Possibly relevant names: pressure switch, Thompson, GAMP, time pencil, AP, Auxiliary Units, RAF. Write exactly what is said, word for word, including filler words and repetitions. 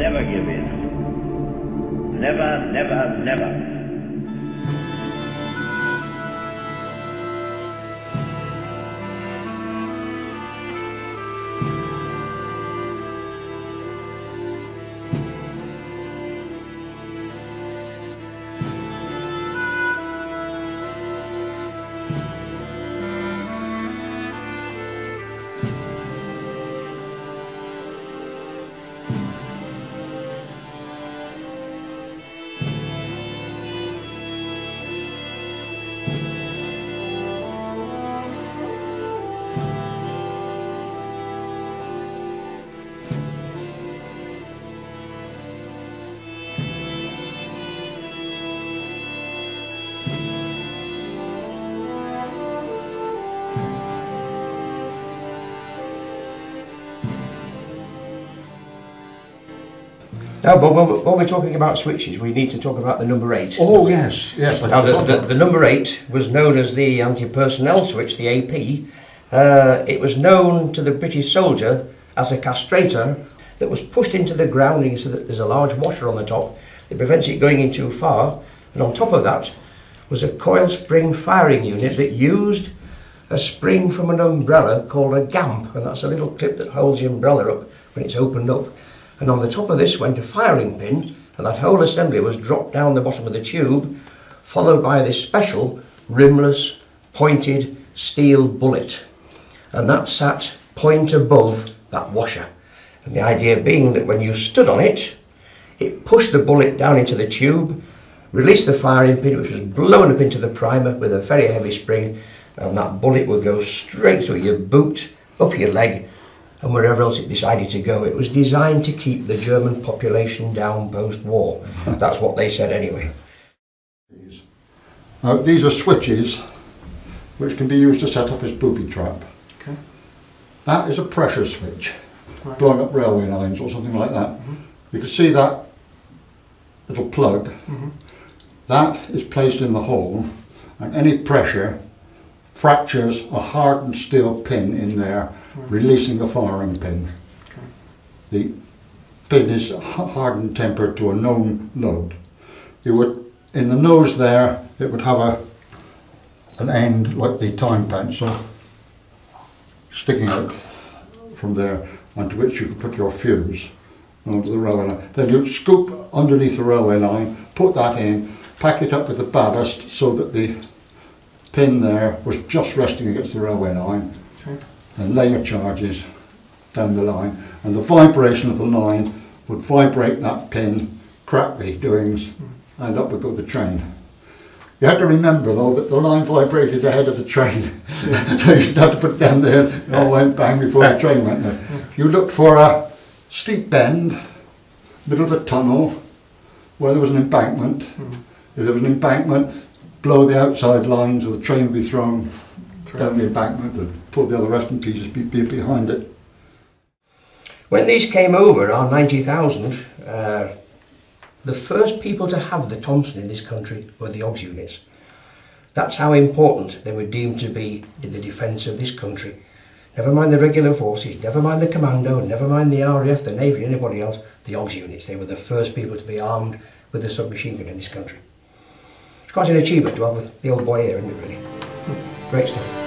never give in. Never, never, never. Now, but when we're talking about switches, we need to talk about the number eight. Oh yes, yes. Now, the, the, the number eight was known as the anti-personnel switch, the A P. Uh, it was known to the British soldier as a castrator that was pushed into the grounding so that there's a large washer on the top that prevents it going in too far. And on top of that was a coil spring firing unit that used a spring from an umbrella called a GAMP, and that's a little clip that holds the umbrella up when it's opened up. And on the top of this went a firing pin, and that whole assembly was dropped down the bottom of the tube, followed by this special rimless pointed steel bullet, and that sat point above that washer, and the idea being that when you stood on it, it pushed the bullet down into the tube, released the firing pin, which was blown up into the primer with a very heavy spring, and that bullet would go straight through your boot, up your leg, and wherever else it decided to go. It was designed to keep the German population down post-war. That's what they said anyway. Now, these are switches which can be used to set up as booby trap. Okay. That is a pressure switch, right. Blowing up railway lines or something like that. Mm-hmm. You can see that little plug. Mm-hmm. That is placed in the hole, and any pressure fractures a hardened steel pin in there, releasing the firing pin. Okay. The pin is hardened tempered to a known load. You would, in the nose there, it would have a an end like the time pencil sticking out from there, onto which you could put your fuse onto the railway line. Then you'd scoop underneath the railway line, put that in, pack it up with the ballast so that the pin there was just resting against the railway line. Okay. And layer charges down the line, and the vibration of the line would vibrate that pin, crack the doings, and up would go the train. You had to remember though that the line vibrated ahead of the train, yeah. So you'd have to put it down there, it all went bang before the train went there. You looked for a steep bend, middle of a tunnel, where there was an embankment. If there was an embankment, blow the outside line so the train would be thrown down the embankment and pull the other rest in pieces be, be behind it. When these came over, our ninety thousand, uh, the first people to have the Thompson in this country were the Aux units. That's how important they were deemed to be in the defence of this country. Never mind the regular forces, never mind the commando, never mind the R A F, the Navy, anybody else, the Aux units. They were the first people to be armed with a submachine gun in this country. It's quite an achievement to have the old boy here, isn't it, really? Great stuff.